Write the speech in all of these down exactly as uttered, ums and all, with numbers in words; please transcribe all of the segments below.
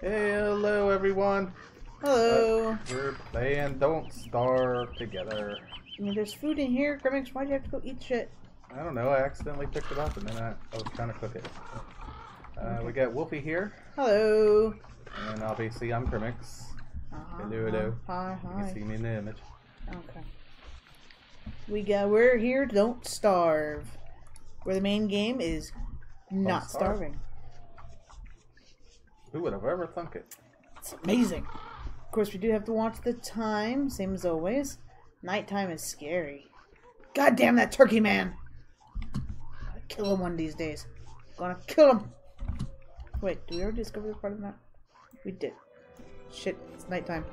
Hey, hello everyone. Hello. Uh, we're playing Don't Starve Together. I mean, there's food in here, Crimix. Why'd you have to go eat shit? I don't know. I accidentally picked it up and then I, I was trying to cook it. Uh, okay. We got Wolfie here. Hello. And obviously I'm Crimix. Uh, hello, hello. Hi, hi. You can see me in the image. Okay. We got. We're here. Don't starve. Where the main game is not starving. Who would have ever thunk it? It's amazing. Of course, we do have to watch the time, same as always. Nighttime is scary. God damn that turkey man! I'll kill him one of these days. Gonna kill him! Wait, did we ever discover the part of the map? We did. Shit, it's nighttime.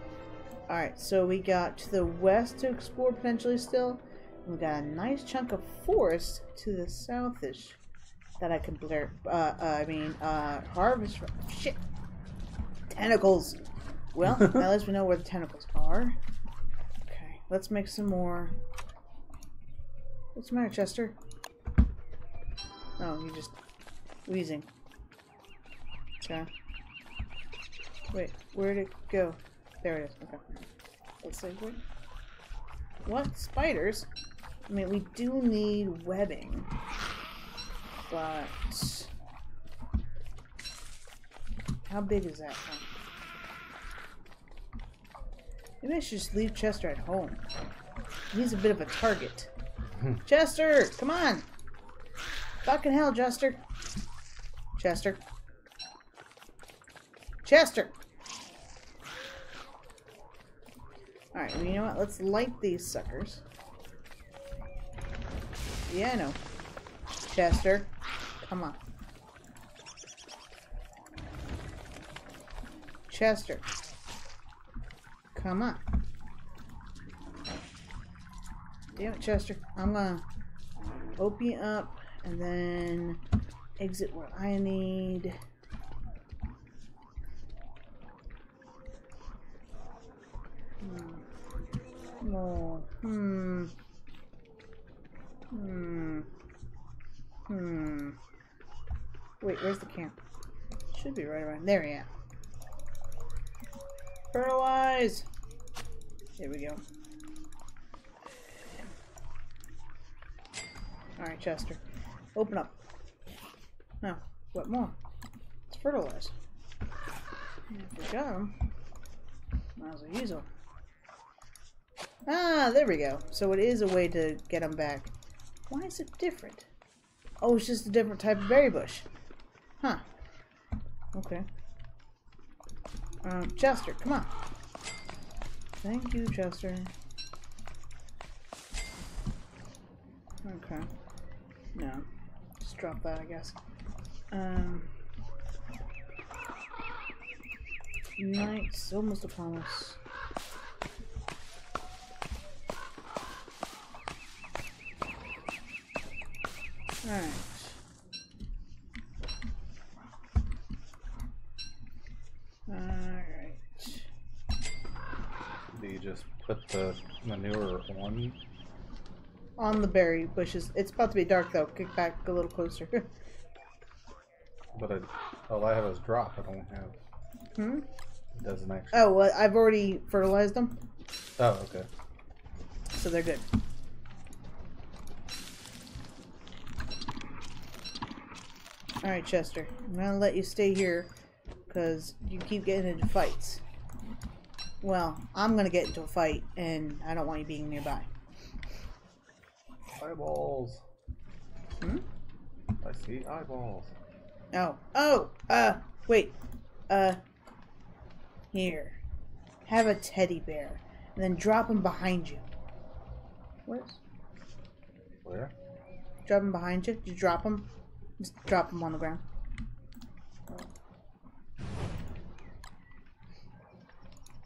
Alright, so we got to the west to explore potentially still. We got a nice chunk of forest to the southish that I can blur. Uh, uh, I mean, uh, harvest. From. Shit, tentacles. Well, at least we know where the tentacles are. Okay, let's make some more. What's the matter, Chester? Oh, you're just wheezing. Okay. Wait, where'd it go? There it is. Okay. Let's see. Wait. What? Spiders? I mean, we do need webbing, but how big is that one? Maybe I should just leave Chester at home. He's a bit of a target. Chester, come on! Fucking hell, Chester! Chester! Chester! Alright, well, you know what? Let's light these suckers. Yeah, I know. Chester, come on. Chester, come on. Damn it, Chester. I'm gonna open you up and then exit what I need. Oh, hmm. Hmm. Hmm. Wait, where's the camp? Should be right around. There we are. Fertilize! There we go. Alright, Chester. Open up. No. What more? It's fertilize. If we got him, might as well use him. Ah, there we go. So it is a way to get them back. Why is it different? Oh, it's just a different type of berry bush. Huh. Okay. Um, Chester, come on. Thank you, Chester. Okay. No. Just drop that, I guess. Um. Night's almost upon us. Alright. Alright. Do you just put the manure on? On the berry bushes. It's about to be dark though. Kick back a little closer. But I, all I have is drop. I don't have. Hmm? It doesn't actually. Oh, well, I've already fertilized them. Oh, okay. So they're good. Alright, Chester, I'm gonna let you stay here because you keep getting into fights. Well, I'm gonna get into a fight and I don't want you being nearby. Eyeballs. Hmm? I see eyeballs. Oh. Oh! Uh, wait. Uh, here. Have a teddy bear and then drop him behind you. What? Where? Drop him behind you? Did you drop him? Just drop them on the ground.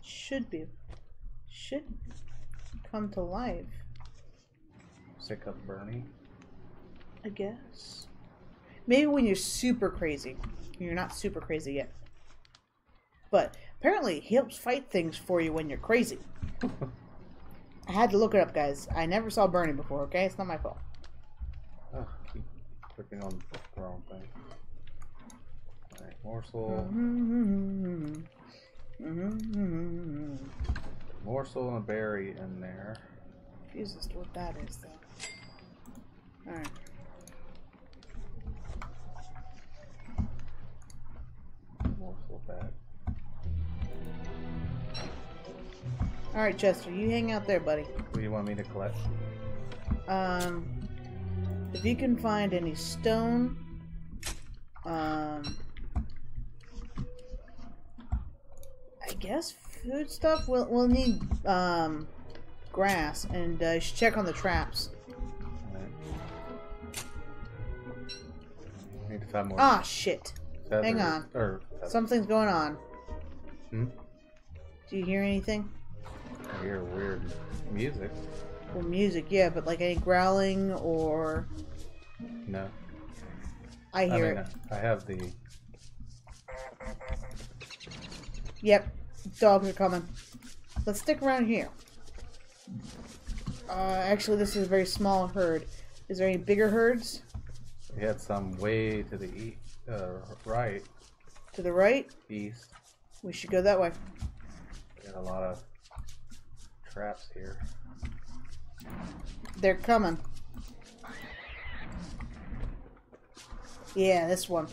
Should be. Should come to life. Sick of Bernie? I guess. Maybe when you're super crazy. You're not super crazy yet. But apparently he helps fight things for you when you're crazy. I had to look it up, guys. I never saw Bernie before, okay? It's not my fault. Ugh. Clicking on the wrong thing. Alright, Morsel. Morsel and a berry in there. Confused as to what that is, though. Alright. Morsel back. Alright, Chester, you hang out there, buddy. What do you want me to collect? Um, if you can find any stone, um, I guess food stuff. We'll we'll need um grass, and uh, you should check on the traps. All right. I need to find more. Ah, shit! Feathers. Hang on. Or something's going on. Hmm. Do you hear anything? I hear weird music. Well, music, yeah, but like any growling or no. I hear I mean, it. I have the. Yep, dogs are coming. Let's stick around here. Uh, actually, this is a very small herd. Is there any bigger herds? We had some way to the e uh, right. To the right? East. We should go that way. Got a lot of traps here. They're coming. Yeah, this one.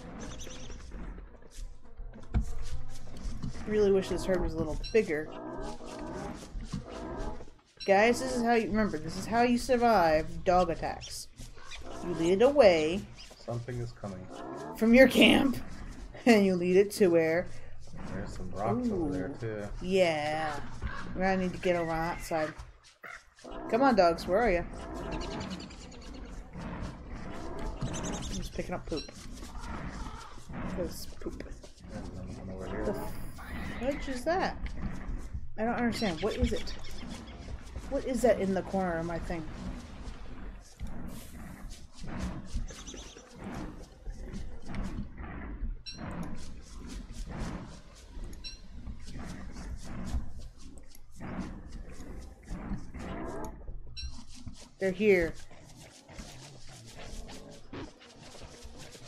Really wish this herd was a little bigger. Guys, this is how you remember, this is how you survive dog attacks. You lead it away. Something is coming. From your camp. And you lead it to where there's some rocks Ooh, over there too. Yeah. We're gonna need to get over on that side. Come on, dogs. Where are you? I'm just picking up poop. Because poop. Over here. The fudge is that? I don't understand. What is it? What is that in the corner of my thing? They're here.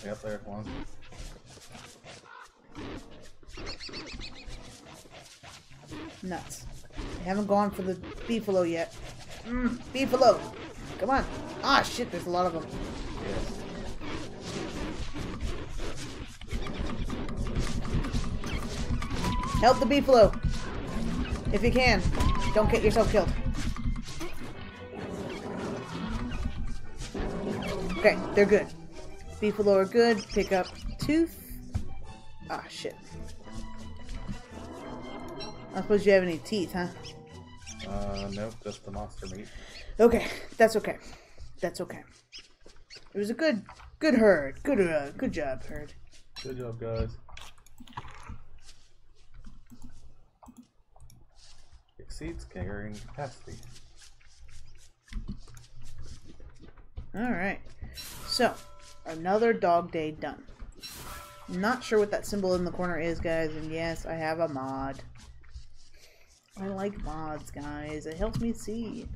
Yep, there's one. Nuts. They haven't gone for the beefalo yet. Mm, beefalo! Come on. Ah, shit, there's a lot of them. Yes. Help the beefalo! If you can. Don't get yourself killed. Okay, they're good. Beefalo are good. Pick up tooth. Ah, shit. I suppose you have any teeth, huh? Uh, nope. Just the monster meat. Okay, that's okay. That's okay. It was a good, good herd. Good, uh, good job, herd. Good job, guys. Exceeds carrying capacity. All right. So, another dog day done. Not sure what that symbol in the corner is, guys, and yes, I have a mod. I like mods, guys. It helps me see.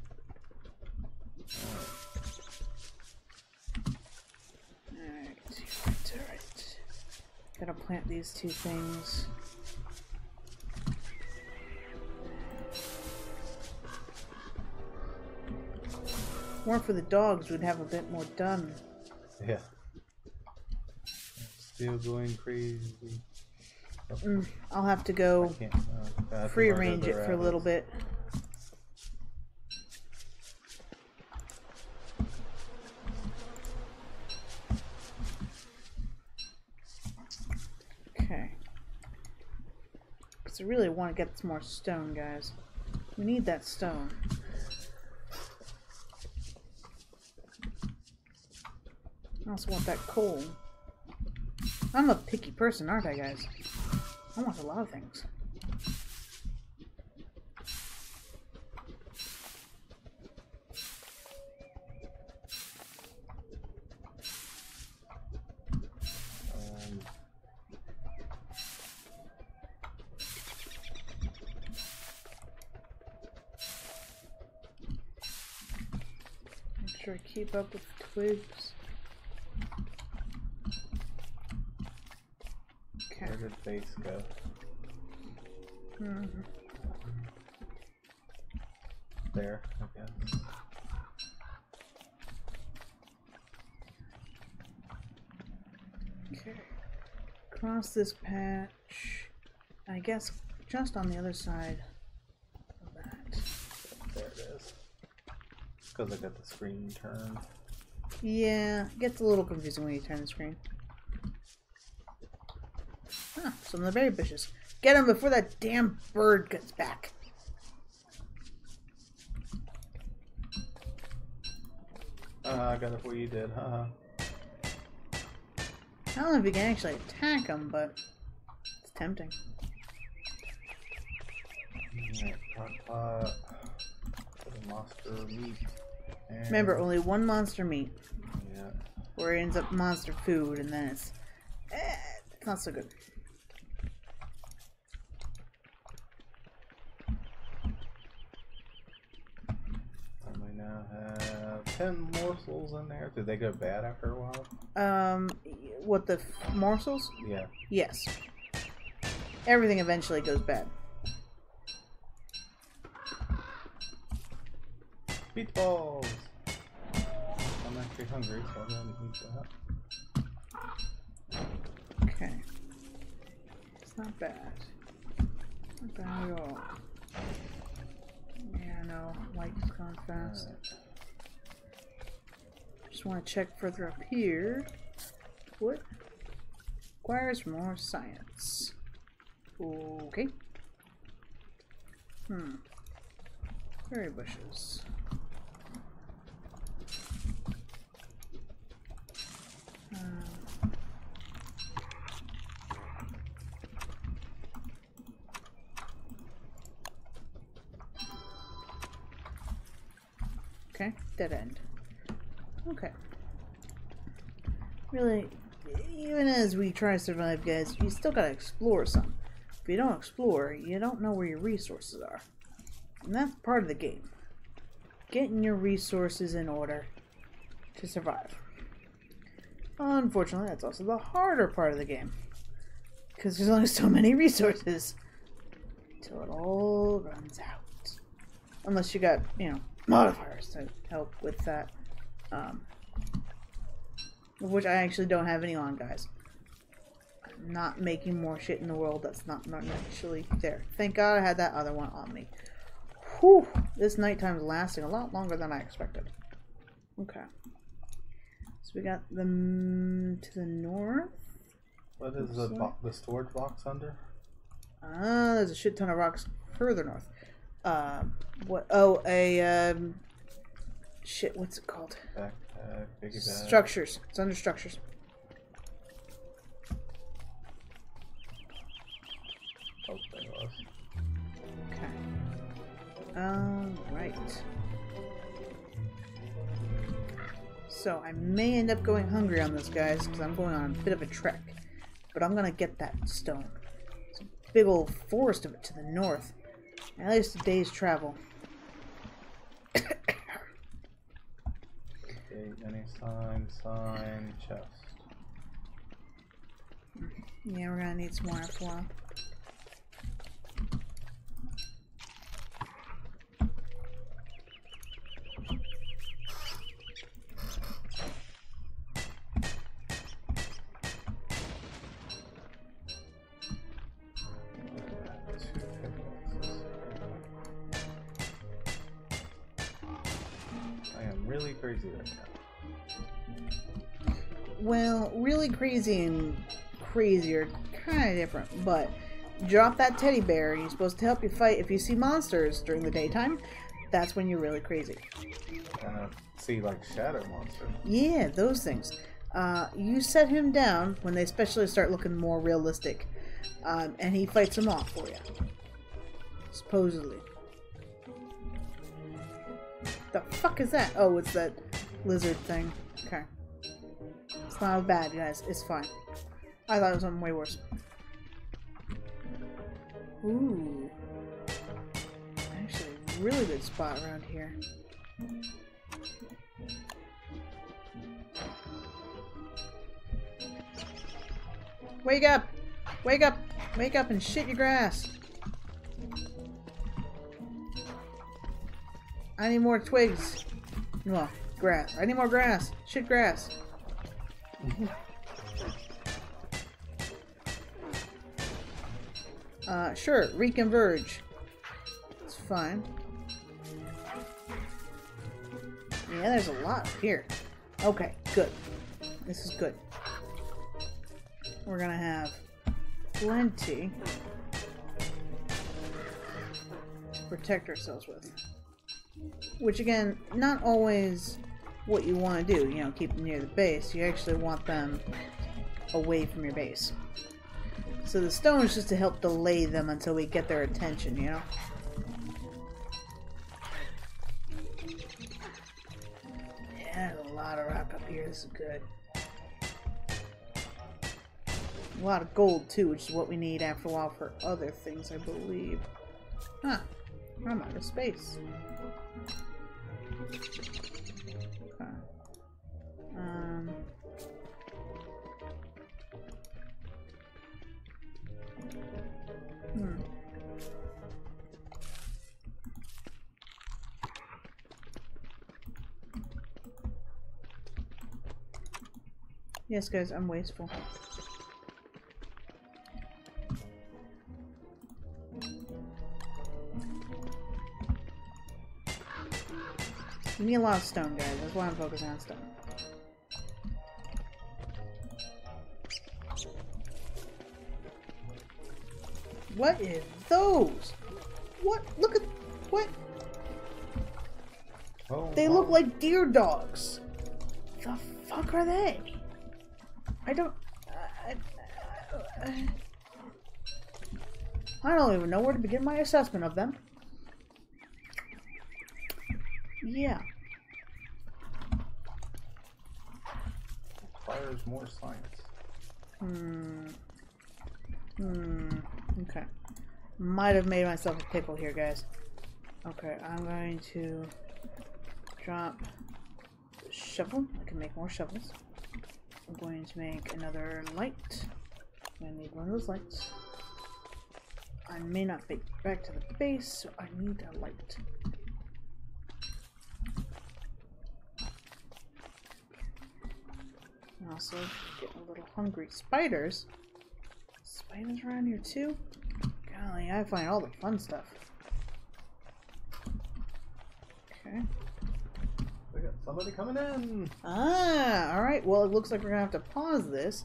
Alright, alright, alright. Gotta plant these two things. More for the dogs, we'd have a bit more done. Yeah. Still going crazy. Oh. Mm, I'll have to go uh, free range it for a little bit. Okay. Because I really want to get some more stone, guys. We need that stone. I also want that coal. I'm a picky person, aren't I, guys? I want a lot of things. Um. Make sure I keep up with the twigs. Okay. Where'd her face go? Mm-hmm. There, okay. Okay. Cross this patch. I guess just on the other side of that. There it is. It's because I got the screen turned. Yeah, it gets a little confusing when you turn the screen. Huh, some of the berry bushes. Get him before that damn bird gets back. Uh, I got it where you did, huh? I don't know if we can actually attack him, but it's tempting. Uh, uh, monster meat. And remember, only one monster meat. Yeah. Or it ends up monster food, and then it's, eh, it's not so good. Now have ten morsels in there. Did they go bad after a while? Um, what the f morsels? Yeah. Yes. Everything eventually goes bad. Meatballs. I'm actually hungry, so I'm gonna eat that. Okay. It's not bad. Not bad at all. Yeah, no, light's gone fast. Right. Just want to check further up here. What? Requires more science. Okay. Hmm. Berry bushes. Um. Okay, dead end. Okay. Really, even as we try to survive, guys, you still gotta explore some. If you don't explore, you don't know where your resources are. And that's part of the game. Getting your resources in order to survive. Unfortunately, that's also the harder part of the game. Because there's only so many resources. Until it all runs out. Unless you got, you know, modifiers to help with that, um, which I actually don't have any on, guys. I'm not making more shit in the world that's not, not actually there. Thank God I had that other one on me. Whew, this nighttime's lasting a lot longer than I expected. Okay, so we got them to the north. What is the, bo the storage box under? Ah, uh, there's a shit ton of rocks further north. Uh, what? Oh, a um, shit. What's it called? Backpack, big bag. Structures. It's under structures. Oh, there was. Okay. All right. So I may end up going hungry on this, guys, because I'm going on a bit of a trek. But I'm gonna get that stone. It's a big old forest of it to the north. At least a day's travel. Okay, any sign, sign, chest. Yeah, we're gonna need some more after a while. Crazy right now. Well, really crazy and crazy are kind of different, but drop that teddy bear and you're supposed to help you fight. If you see monsters during the daytime, that's when you're really crazy. Uh, see, like shadow monsters. Yeah, those things. Uh, you set him down when they especially start looking more realistic, um, and he fights them off for you. Supposedly. The fuck is that? Oh, it's that lizard thing. Okay. It's not bad, guys. It's fine. I thought it was something way worse. Ooh. Actually, really good spot around here. Wake up! Wake up! Wake up and shit your grass! I need more twigs. Well, grass. I need more grass. Shit grass. Uh, sure. Reconverge. It's fine. Yeah, there's a lot here. Okay, good. This is good. We're gonna have plenty to protect ourselves with. Which again, not always what you want to do, you know, keep them near the base. You actually want them away from your base. So the stone is just to help delay them until we get their attention, you know? Yeah, there's a lot of rock up here. This is good. A lot of gold, too, which is what we need after a while for other things, I believe. Huh. I'm out of space. Huh. Um. Hmm. Yes, guys, I'm wasteful. You need a lot of stone, guys. That's why I'm focusing on stone. What is those? What? Look at... What? Oh, they look like deer dogs. The fuck are they? I don't... I, I, I don't even know where to begin my assessment of them. Yeah. Requires more science. Hmm. Hmm. Okay. Might have made myself a pickle here, guys. Okay, I'm going to drop the shovel. I can make more shovels. I'm going to make another light. I'm going to need one of those lights. I may not be back to the base, so I need a light. Also, getting a little hungry. Spiders? Spiders around here too? Golly, I find all the fun stuff. Okay. We got somebody coming in! Ah! Alright, well it looks like we're gonna have to pause this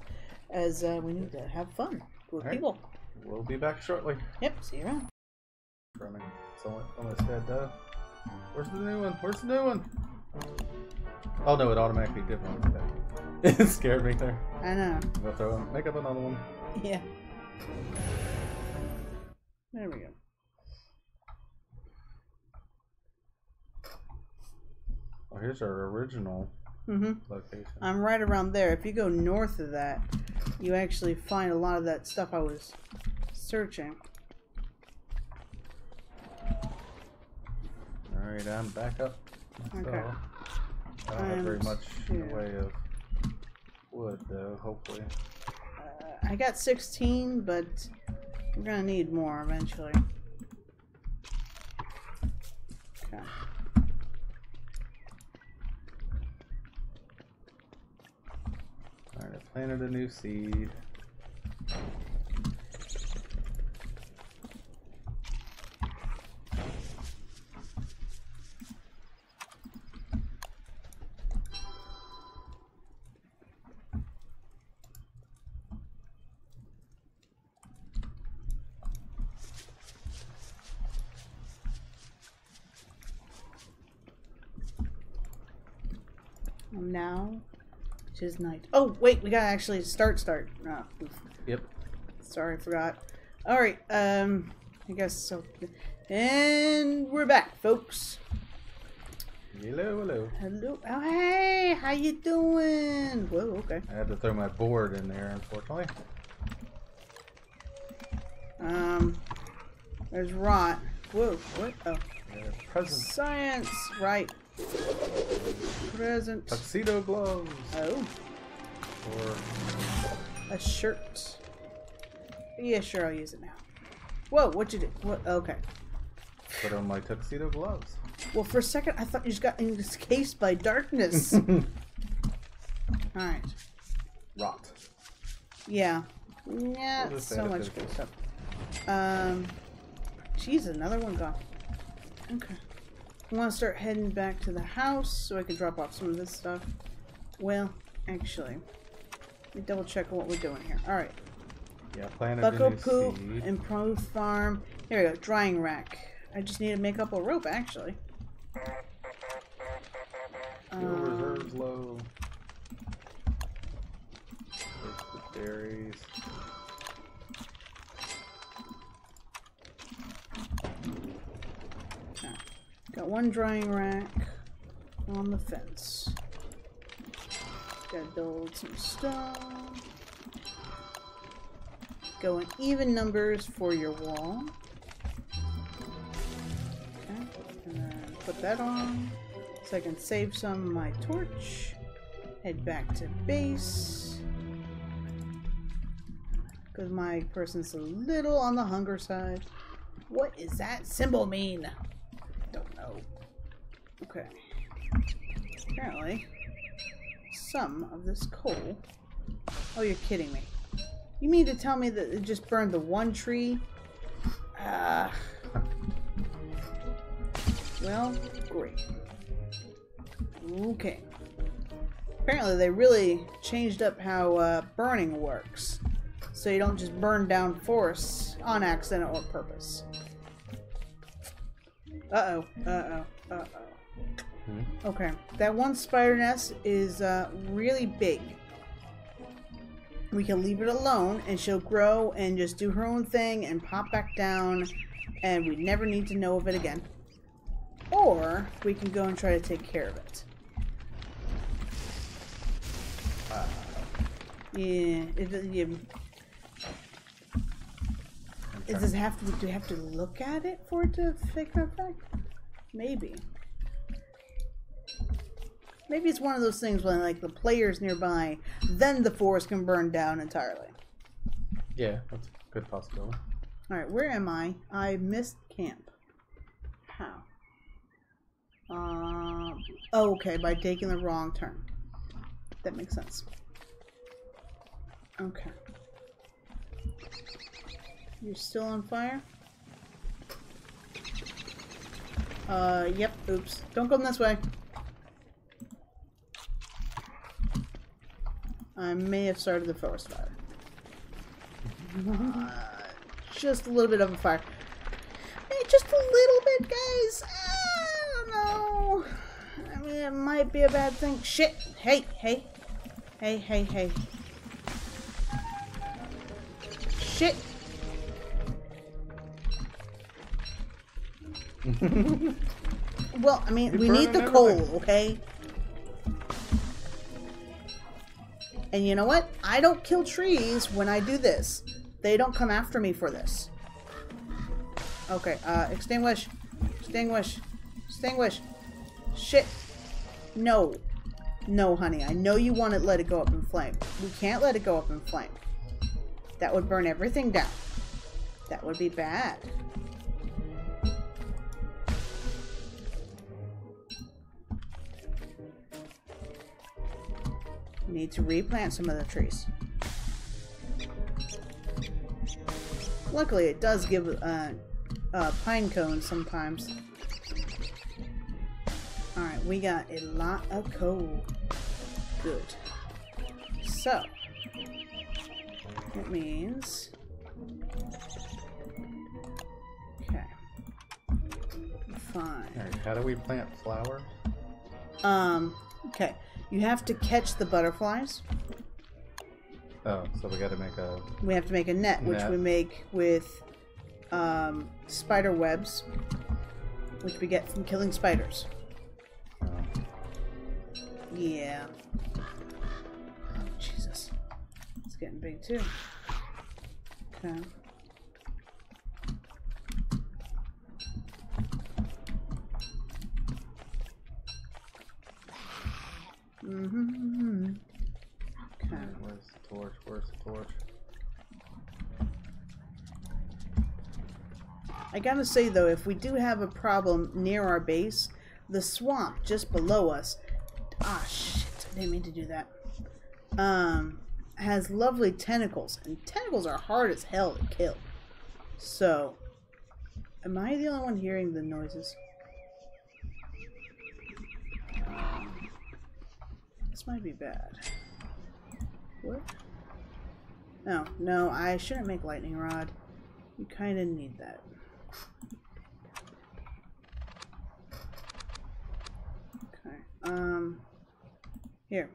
as uh, we need to have fun with right. people. We'll be back shortly. Yep, see you around. Someone almost said, uh, where's the new one? Where's the new one? Oh no, it automatically did one. It scared me there. I know. We'll throw in, make up another one. Yeah. There we go. Oh, here's our original mm-hmm. location. I'm right around there. If you go north of that, you actually find a lot of that stuff I was searching. Alright, I'm back up. Okay. So, I don't I'm have very much in the way of wood, though, hopefully. Uh, I got sixteen, but we're gonna need more eventually. Okay. Alright, I planted a new seed. Now, it is night. Oh, wait, we gotta actually start, start. Oh, yep. Sorry, I forgot. Alright, um, I guess so. And we're back, folks. Hello, hello. Hello. Oh, hey, how you doing? Whoa, okay. I had to throw my board in there, unfortunately. Um, there's rot. Whoa, what? Oh. There's presence. Science, right. Present. Tuxedo gloves. Oh. Or a shirt. Yeah, sure, I'll use it now. Whoa, what you do? What? Okay. Put on my tuxedo gloves. Well, for a second, I thought you just got encased by darkness. Alright. Rot. Yeah. Yeah, we'll so much good stuff. Um, jeez, another one gone. Okay. I want to start heading back to the house so I can drop off some of this stuff. Well, actually, let me double check what we're doing here. Alright. Yeah, plan of Buckle Poop, seed. Improved Farm. Here we go, drying rack. I just need to make up a rope, actually. Your um, reserve's low. With the berries. Okay. Got one drying rack on the fence. Gotta build some stone. Go in even numbers for your wall. Okay, and then put that on so I can save some of my torch. Head back to base. Because my person's a little on the hunger side. What does that symbol mean? Don't know. Okay. Apparently, some of this coal. Oh, you're kidding me. You mean to tell me that it just burned the one tree? Ah. Uh, well, great. Okay. Apparently they really changed up how uh, burning works. So you don't just burn down forests on accident or purpose. Uh-oh, uh-oh, uh-oh. Okay, that one spider nest is uh, really big. We can leave it alone, and she'll grow and just do her own thing and pop back down, and we never need to know of it again. Or we can go and try to take care of it. Uh, yeah, it, it, it does have to. Do we have to look at it for it to take an effect? Maybe. Maybe it's one of those things when, like, the player's nearby, then the forest can burn down entirely. Yeah, that's a good possibility. Alright, where am I? I missed camp. How? Uh, oh, okay, by taking the wrong turn. That makes sense. Okay. You're still on fire? Uh, yep, oops. Don't go this way. I may have started the forest fire. Uh, just a little bit of a fire. Hey, just a little bit, guys. I don't know. I mean, it might be a bad thing. Shit. Hey, hey. Hey, hey, hey. Shit. Well, I mean, we need the coal, okay? And you know what? I don't kill trees when I do this. They don't come after me for this. Okay, uh, extinguish. Extinguish. Extinguish. Shit. No. No, honey. I know you want to let it go up in flame. We can't let it go up in flame. That would burn everything down. That would be bad. Need to replant some of the trees. Luckily, it does give uh, uh, pine cones sometimes. Alright, we got a lot of coal. Good. So, that means... Okay. Fine. Alright, how do we plant flowers? Um, okay. You have to catch the butterflies. Oh, so we got to make a... We have to make a net, net. Which we make with um, spider webs, which we get from killing spiders. Oh. Yeah. Oh, Jesus. It's getting big, too. Okay. Mm-hmm. Okay. Where's the torch? Where's the torch? I gotta say though, if we do have a problem near our base, the swamp just below us, ah shit, I didn't mean to do that, um, has lovely tentacles, and tentacles are hard as hell to kill. So, am I the only one hearing the noises? This might be bad. What? No, no, I shouldn't make lightning rod. You kind of need that. Okay. Um. Here.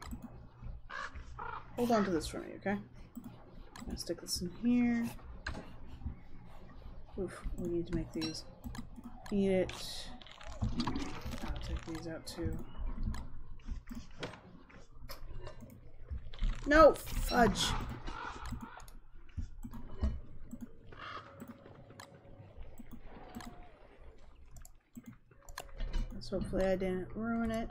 Hold on to this for me, okay? I'm gonna stick this in here. Oof, we need to make these. Eat it. I'll take these out too. No! Fudge! Let's hopefully I didn't ruin it.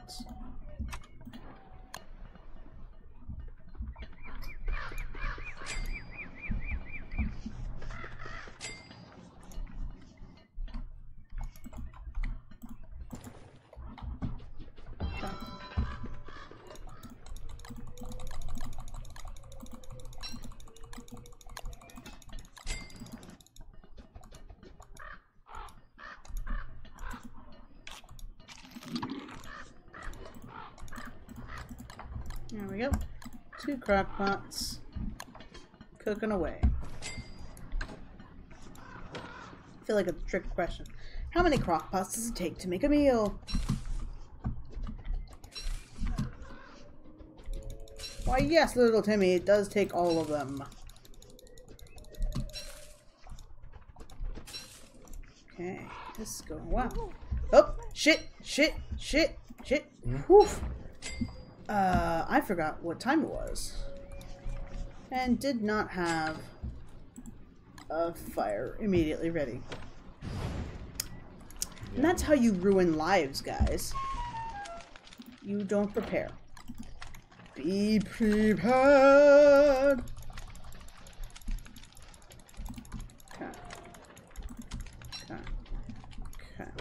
There we go. Two crock pots cooking away. I feel like it's a trick question. How many crock pots does it take to make a meal? Why, yes, little Timmy, it does take all of them. Okay, this is going well. Oh, shit, shit, shit, shit. Woof. Uh, I forgot what time it was, and did not have a fire immediately ready. Yeah. And that's how you ruin lives, guys. You don't prepare. Be prepared! Okay. Okay. Okay.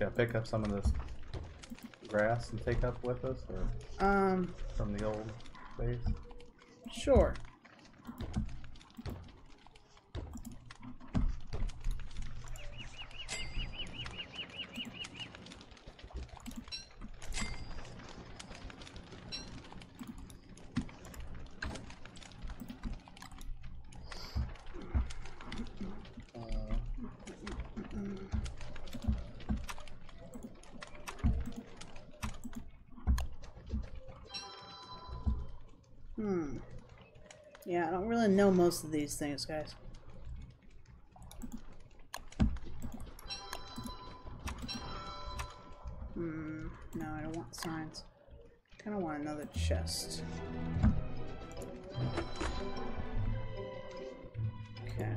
Yeah, pick up some of this grass and take up with us, or um, from the old place. Sure. Hmm. Yeah, I don't really know most of these things, guys. Hmm. No, I don't want signs. I kind of want another chest. Okay.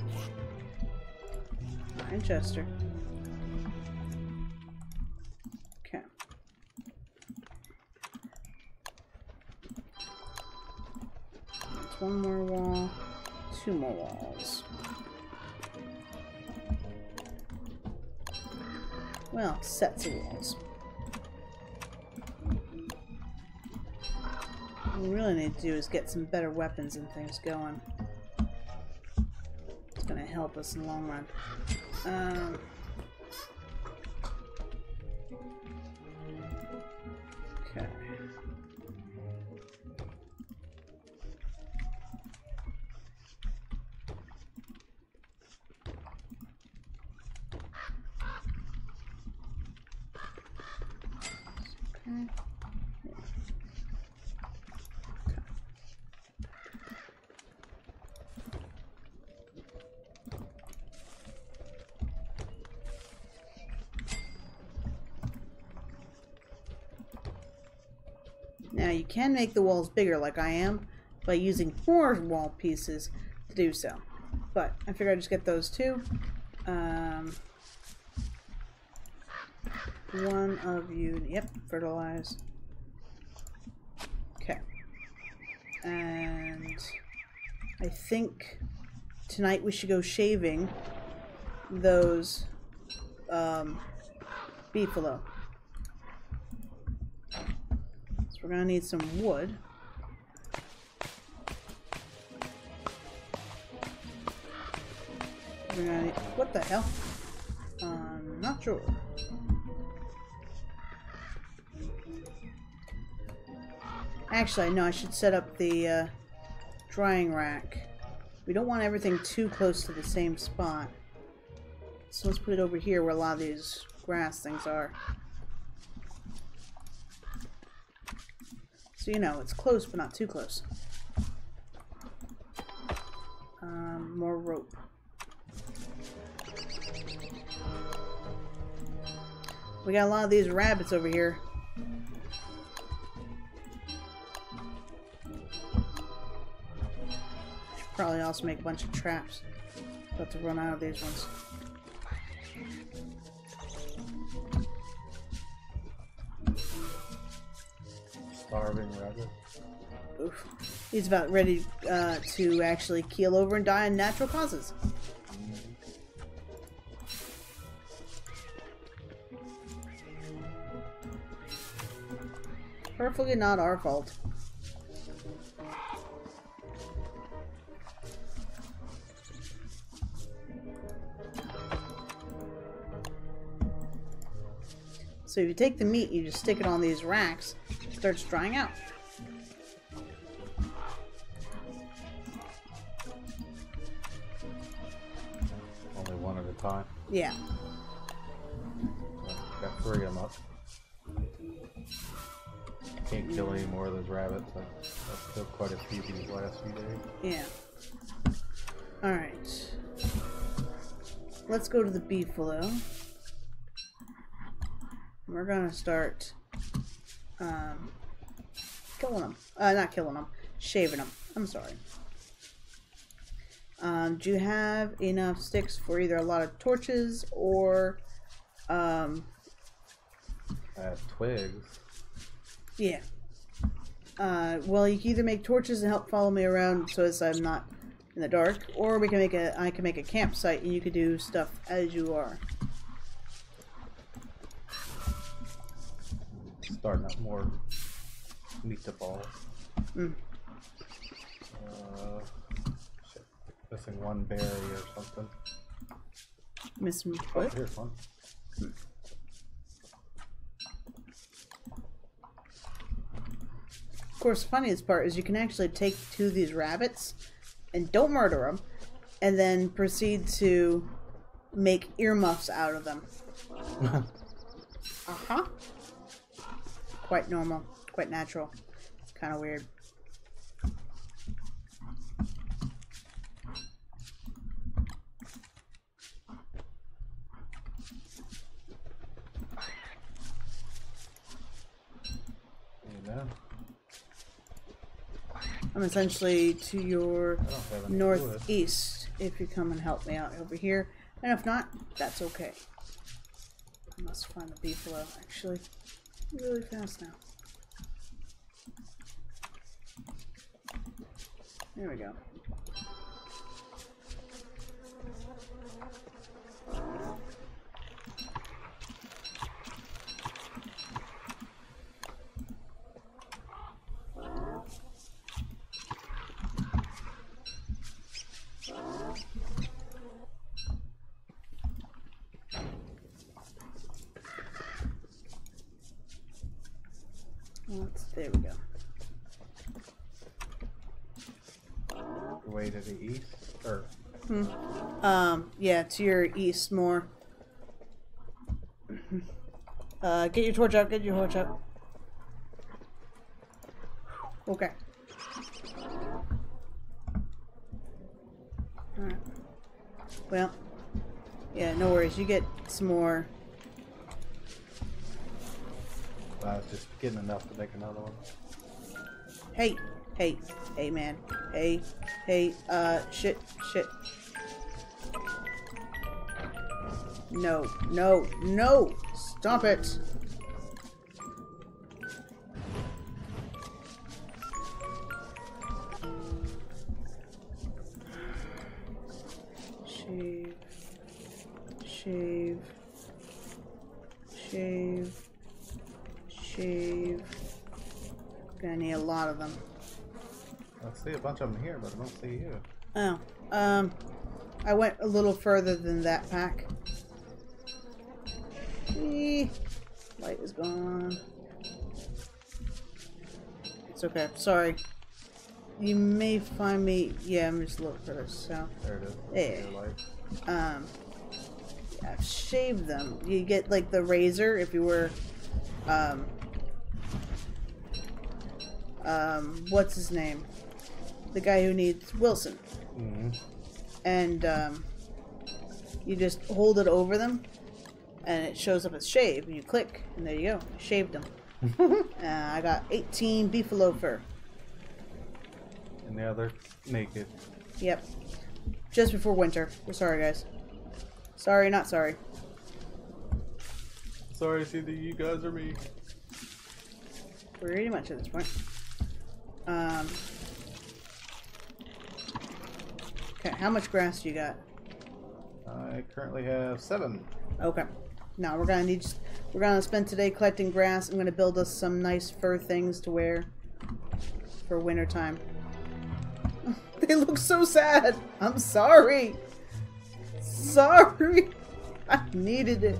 Hi, Chester. One more wall, two more walls. Well, sets of walls. What we really need to do is get some better weapons and things going. It's gonna help us in the long run. Um, okay. Mm-hmm. you can make the walls bigger like I am by using four wall pieces to do so. But I figure I just get those two. Um, one of you, yep, fertilize. Okay. And I think tonight we should go shaving those um, beefalo. So we're gonna need some wood. We're gonna need, what the hell? I'm not sure. Actually, no, I should set up the uh, drying rack. We don't want everything too close to the same spot. So let's put it over here where a lot of these grass things are. So, you know, it's close, but not too close. Um, more rope. We got a lot of these rabbits over here. Should probably also make a bunch of traps. About to run out of these ones. Starving rabbit. Oof. He's about ready uh, to actually keel over and die of natural causes. Perfectly not our fault. So if you take the meat, you just stick it on these racks, it starts drying out. Only one at a time? Yeah. Got three of them up. Can't kill any more of those rabbits. That's still quite a few these last few days. Yeah. Alright. Let's go to the beefalo. We're gonna start um, killing them. Uh, not killing them. Shaving them. I'm sorry. Um, do you have enough sticks for either a lot of torches or um, uh, twigs? Yeah. Uh, well, you can either make torches and help follow me around so as I'm not in the dark, or we can make a. I can make a campsite, and you can do stuff as you are. Starting up more meat to balls. Mm. Uh, shit. Missing one berry or something. Missing what? Oh, here's one. Hmm. Of course, the funniest part is you can actually take two of these rabbits and don't murder them and then proceed to make earmuffs out of them. Uh-huh. Quite normal. Quite natural. It's kind of weird. Amen. I'm essentially to your northeast if you come and help me out over here. And if not, that's okay. I must find the beefalo, actually. Really fast now. There we go. There we go. Way to the east? Or... Hmm. Um, yeah, to your east more. uh, get your torch up, get your torch up. Okay. Alright. Well, yeah, no worries. You get some more... I was just getting enough to make another one. Hey, hey, hey, man. Hey, hey, uh, shit, shit. No, no, no! Stop it! Shave. Shave. Shave. Shave. Gonna need a lot of them. I see a bunch of them here, but I don't see you. Oh. Um, I went a little further than that pack. Eee. Light is gone. It's okay. Sorry. You may find me. Yeah, I'm just a little further south. There it is. Hey. Yeah. Um. Yeah, I've shaved them. You get like the razor if you were. Um. Um. What's his name? The guy who needs Wilson. Mm-hmm. And um. You just hold it over them. And it shows up as shave, and you click, and there you go. I shaved them. uh, I got eighteen beefalo fur. And now they're naked. Yep. Just before winter. We're sorry, guys. Sorry, not sorry. Sorry, it's either you guys or me. Pretty much at this point. Um. Okay, how much grass do you got? I currently have seven. Okay. Now we're gonna need. We're gonna spend today collecting grass. I'm gonna build us some nice fur things to wear for winter time. They look so sad. I'm sorry. Sorry. I needed it.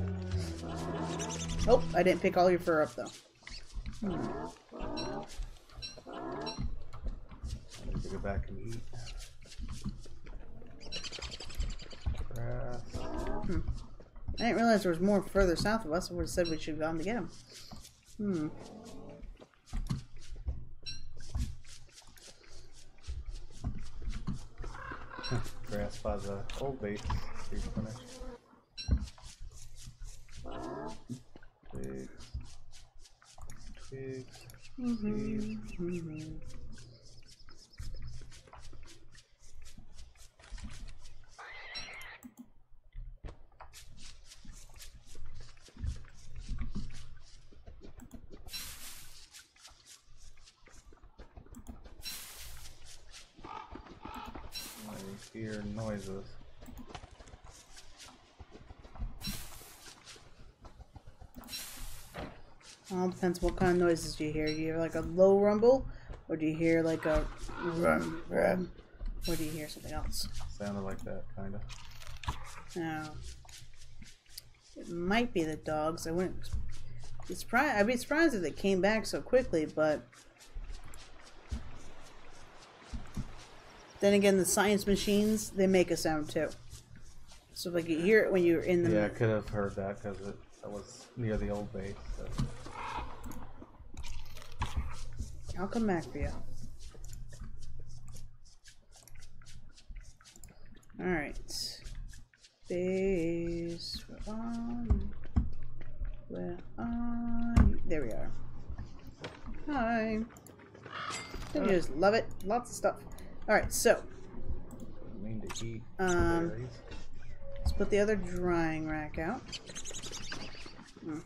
Oh, I didn't pick all your fur up though. Hmm. I need to go back and eat grass. Hmm. I didn't realize there was more further south of us. I would have said we should have gone to get him. Hmm. Grass by the old base. Twigs. Twigs. Mm-hmm. Mm-hmm. Hear noises. All depends what kind of noises do you hear. Do you hear like a low rumble, or do you hear like a rum, rum, or do you hear something else? Sounded like that, kinda. No, it might be the dogs. I wouldn't be surprised. I'd be surprised if they came back so quickly, but. Then again, the science machines, they make a sound too. So like you hear it when you're in the... Yeah, I could have heard that because it I was near the old base. So. I'll come back for you. Alright. Base. We're on. We're on. There we are. Hi. I oh. just love it. Lots of stuff. Alright, so um, let's put the other drying rack out. Mm.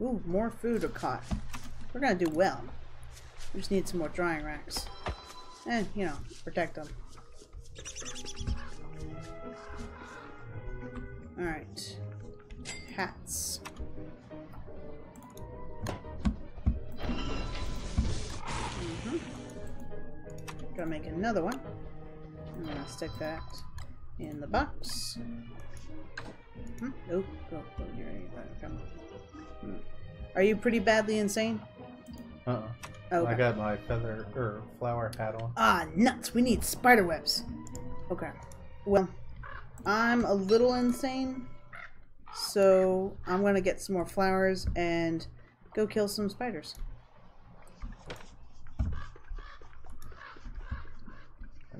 Ooh, more food are caught. We're gonna do well. We just need some more drying racks. And, you know, protect them. Alright. Hats. Gonna make another one. I'm gonna stick that in the box. Hmm? Oh, go, go, you're ready. Come on. Hmm. Are you pretty badly insane? Uh-uh. Oh, okay. I got my feather or flower hat on. Ah, nuts! We need spider webs. Okay. Well, I'm a little insane, so I'm gonna get some more flowers and go kill some spiders.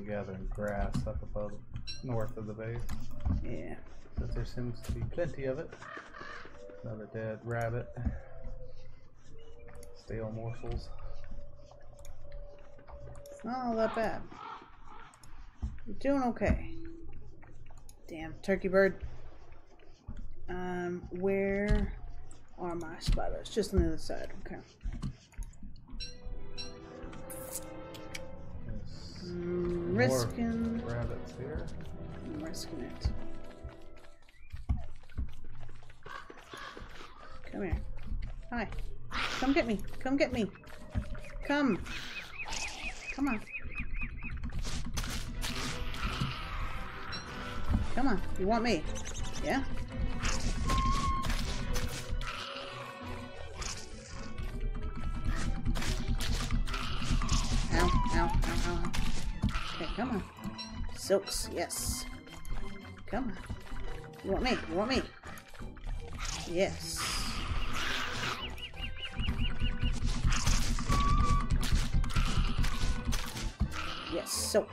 Gathering grass up above north of the base. Yeah. But there seems to be plenty of it. Another dead rabbit. stale morsels. It's not all that bad. You're doing okay. Damn, turkey bird. Um, where are my spiders? Just on the other side, okay. I'm risking rabbits here. I'm risking it. Come here. Hi. Come get me. Come get me. Come. Come on. Come on. You want me? Yeah? Ow, ow, ow, ow. Okay, come on. Silks, yes. Come on. You want me? You want me? Yes. Yes, silk.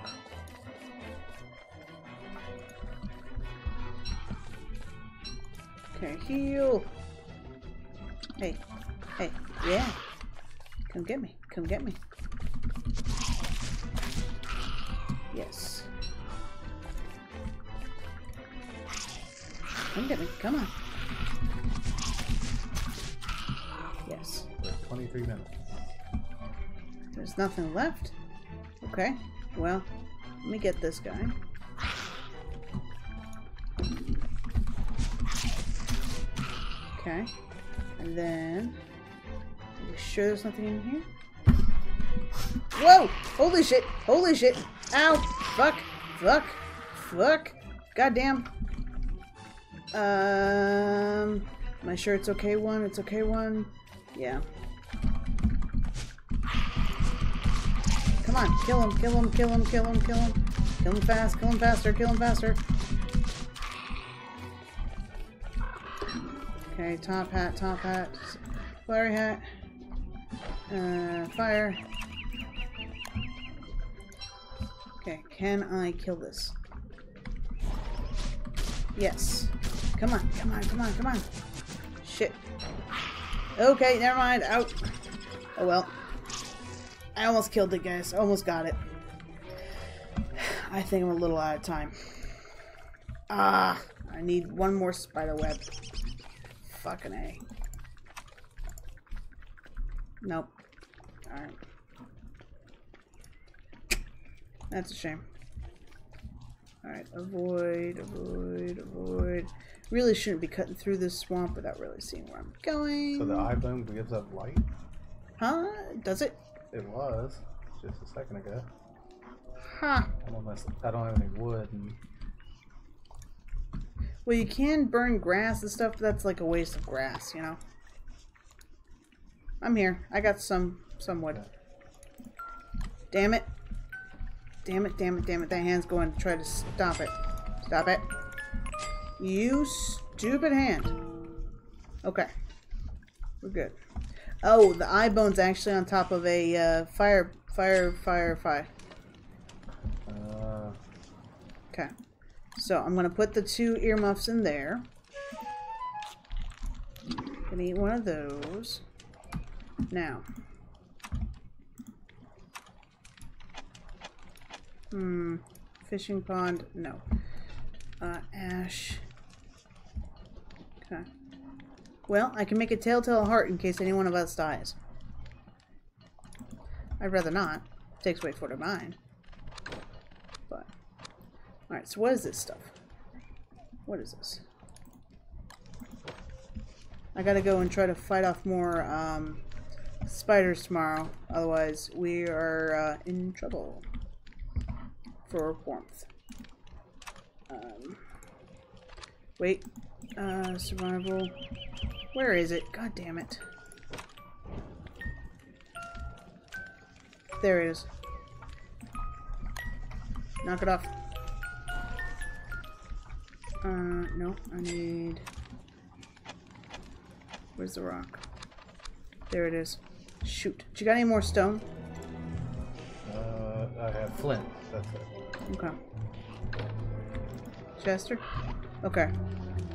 Okay, heal. Hey, hey, yeah. Come get me. Come get me. Yes. Come get me. Come on. Yes. twenty-three minutes. There's nothing left. Okay. Well, let me get this guy. Okay. And then... Are you sure there's nothing in here? Whoa! Holy shit! Holy shit! Ow! Fuck! Fuck! Fuck! Goddamn! Um... Am I sure it's okay one? It's okay one? Yeah. Come on! Kill him! Kill him! Kill him! Kill him! Kill him! Kill him fast! Kill him faster! Kill him faster! Okay, top hat, top hat, flurry hat, uh, fire. Okay, can I kill this? Yes. Come on, come on, come on, come on. Shit. Okay, never mind. Out. Oh well. I almost killed it, guys. Almost got it. I think I'm a little out of time. Ah, I need one more spider web. Fucking A. Nope. Alright. That's a shame. Alright, avoid, avoid, avoid. Really shouldn't be cutting through this swamp without really seeing where I'm going. So the eye bloom gives up light? Huh? Does it? It was. Just a second ago. Huh. I don't, mess, I don't have any wood. And... Well, you can burn grass and stuff, but that's like a waste of grass, you know? I'm here. I got some, some wood. Damn it. Damn it, damn it, damn it. That hand's going to try to stop it. Stop it. You stupid hand. Okay. We're good. Oh, the eye bone's actually on top of a uh, fire, fire, fire, fire. Uh... Okay. So, I'm going to put the two earmuffs in there. I'm going to eat one of those. Now. Hmm. Fishing pond. No. Uh, ash. Okay. Well, I can make a telltale heart in case any one of us dies. I'd rather not. Takes away forty mine. But... Alright, so what is this stuff? What is this? I gotta go and try to fight off more um, spiders tomorrow. Otherwise, we are uh, in trouble for warmth. Um, wait. Uh, survival. Where is it? God damn it. There it is. Knock it off. Uh, no, I need... Where's the rock? There it is. Shoot. Do you got any more stone? Uh, I have flint. That's it. Okay. Chester? Okay.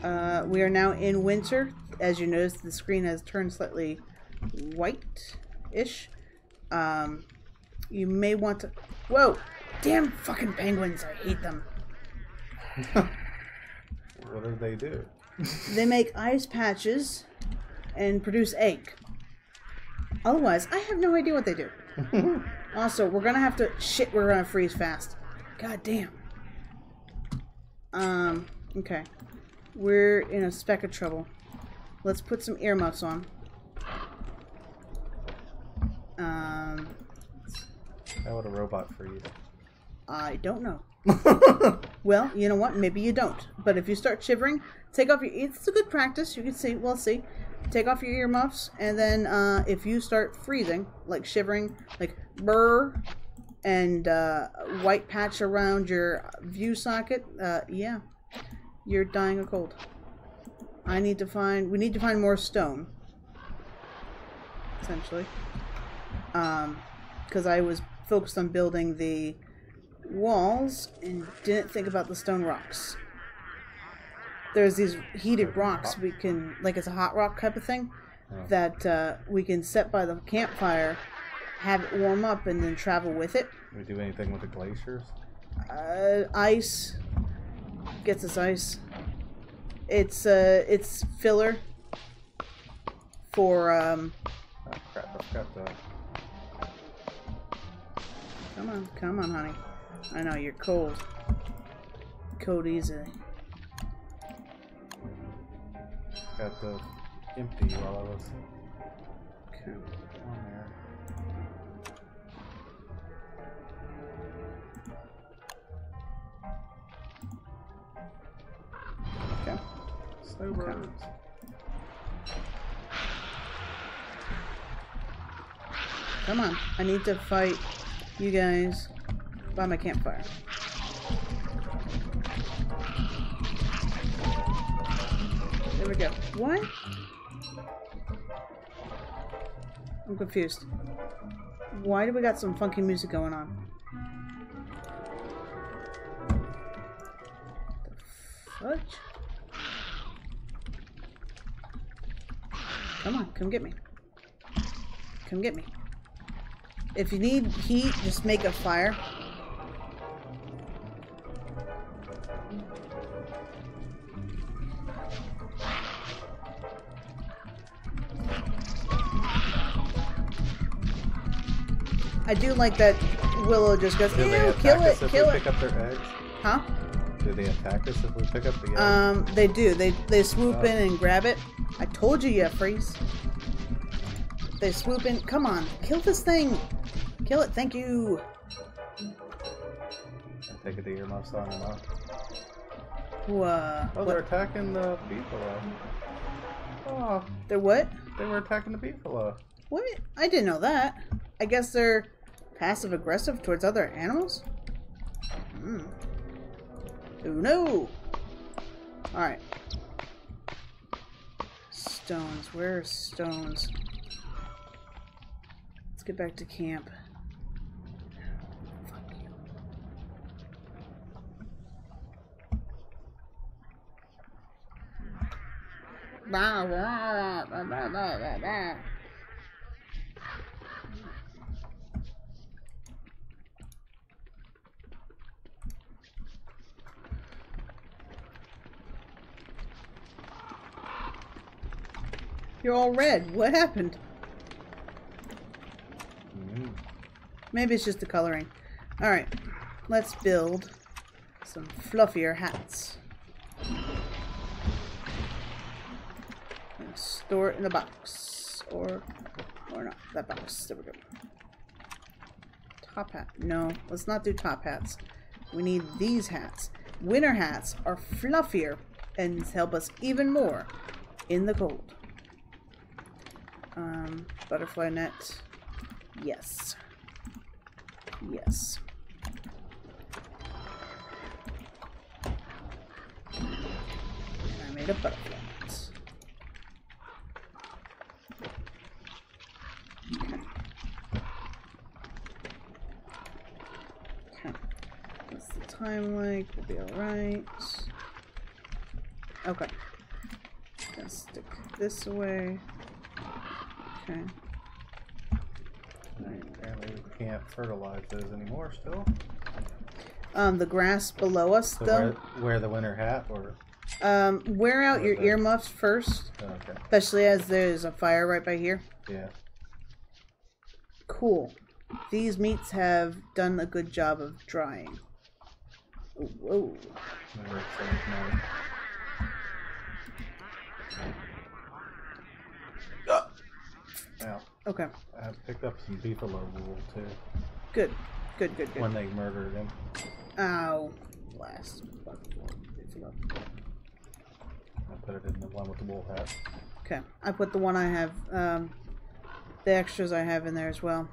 Uh, we are now in winter. As you notice, the screen has turned slightly white. ish. Um, you may want to. Whoa! Damn fucking penguins! I hate them. What do they do? They make ice patches and produce egg. Otherwise, I have no idea what they do. Also, we're gonna have to shit. We're gonna freeze fast. God damn. Um. Okay. We're in a speck of trouble. Let's put some earmuffs on. Um. How would a robot freeze? I don't know. Well, you know what? Maybe you don't. But if you start shivering, take off your. It's a good practice. You can see. We'll see. Take off your earmuffs, and then uh, if you start freezing, like shivering, like brr, and uh, white patch around your view socket, uh, yeah, you're dying of cold. I need to find. We need to find more stone. Essentially, um, because I was focused on building the walls and didn't think about the stone rocks. There's these heated rocks we can, like it's a hot rock type of thing, oh. that uh, we can set by the campfire, have it warm up, and then travel with it. Can we do anything with the glaciers? Uh, ice. Gets us ice. It's uh, it's filler for. Um, oh crap! I forgot that. Come on, come on, honey. I know you're cold. Cold easily. Got the empty while I was okay. on there. Okay. Snowbirds. Okay. Come on. I need to fight you guys by my campfire. There we go. What? I'm confused. Why do we got some funky music going on? The fudge? Come on, come get me. Come get me. If you need heat, just make a fire. I do like that Willow just goes, ew, kill it, kill it. Do they attack us if we pick up their eggs? Huh? Do they attack us if we pick up the eggs? Um, they do. They they swoop oh. in and grab it. I told you, you freeze. They swoop in. Come on, kill this thing. Kill it. Thank you. I'm taking the earmuffs on and off. Who, uh, oh, what? They're attacking the beefalo. Oh. They're what? They were attacking the beefalo. What? I didn't know that. I guess they're passive aggressive towards other animals? Hmm. Oh no! Alright. Stones. Where are stones? Let's get back to camp. Fuck you. You're all red. What happened? Mm. Maybe it's just the coloring. All right, let's build some fluffier hats. And store it in a box, or or not that box. There we go. Top hat. No, let's not do top hats. We need these hats. Winter hats are fluffier and help us even more in the cold. Um, butterfly net. Yes. Yes. And I made a butterfly net. Okay. Okay. What's the time like? We'll be alright. Okay. Just stick this away. Okay. can't fertilize those anymore still? Um, the grass below us, so though. Wear, wear the winter hat, or? Um, wear out your earmuffs first. Oh, okay. Especially as there's a fire right by here. Yeah. Cool. These meats have done a good job of drying. Oh, whoa. Now, okay. I picked up some beefalo wool too. Good, good, good, good. When they murdered him. Ow! Last beefalo. I put it in the one with the wool hat. Okay, I put the one I have. Um, the extras I have in there as well.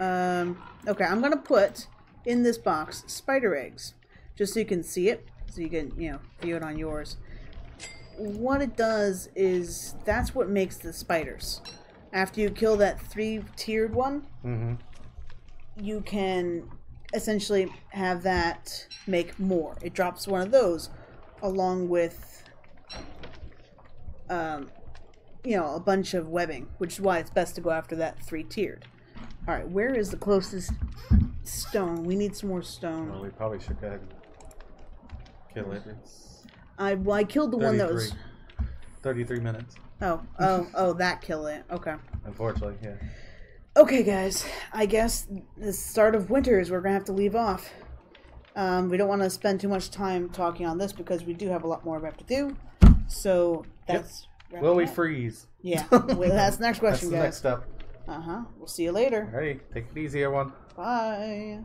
Um, okay, I'm gonna put in this box spider eggs, just so you can see it, so you can you know view it on yours. What it does is that's what makes the spiders. After you kill that three-tiered one, mm-hmm. you can essentially have that make more. It drops one of those along with, um, you know, a bunch of webbing, which is why it's best to go after that three-tiered. All right, where is the closest stone? We need some more stone. Well, we probably should go ahead and kill it. I, well, I killed the one that was... thirty-three minutes. Oh, oh, oh, that killed it. Okay. Unfortunately, yeah. Okay, guys. I guess the start of winter is we're going to have to leave off. Um, we don't want to spend too much time talking on this because we do have a lot more we have to do. So that's... Yep. Will we up. freeze? Yeah. Well, that's the next question, that's guys. That's the next step. Uh-huh. We'll see you later. All right. Take it easy, everyone. Bye.